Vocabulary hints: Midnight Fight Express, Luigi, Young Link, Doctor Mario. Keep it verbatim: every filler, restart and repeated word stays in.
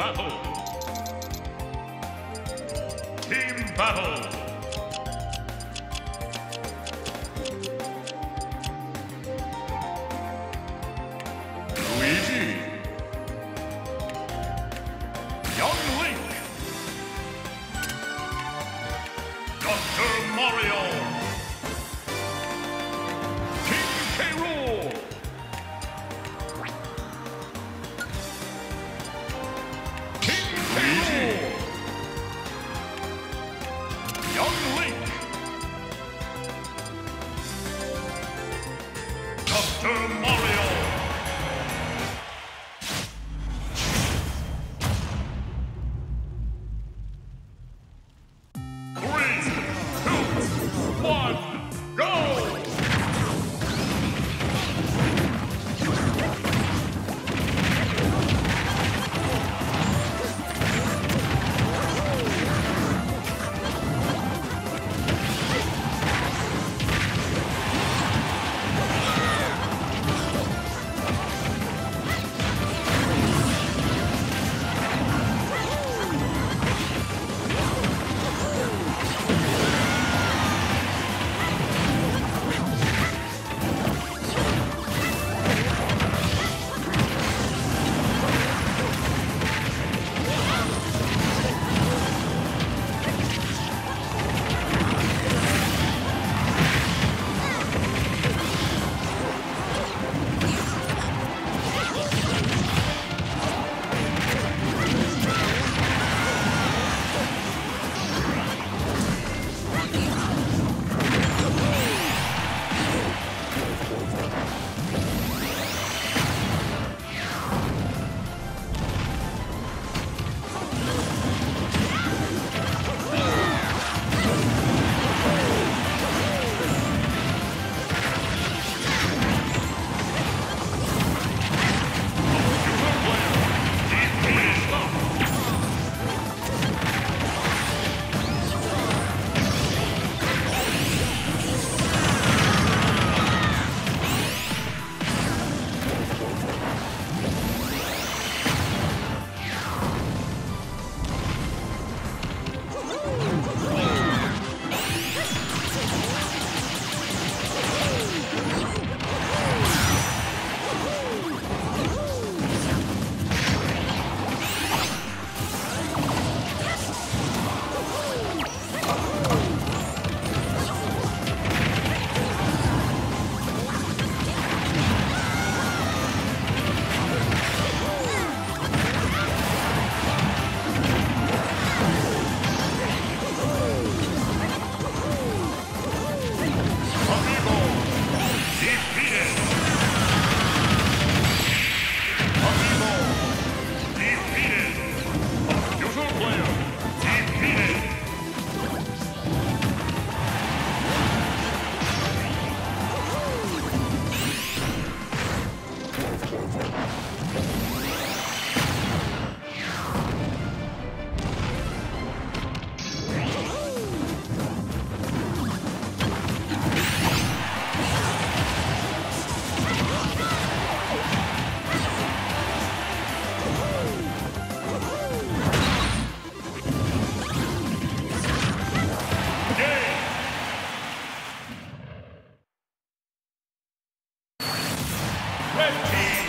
battle. Team battle. Luigi. Young Link. Doctor Mario. Young Link, Doctor Mario, three, two, one, go! Red team.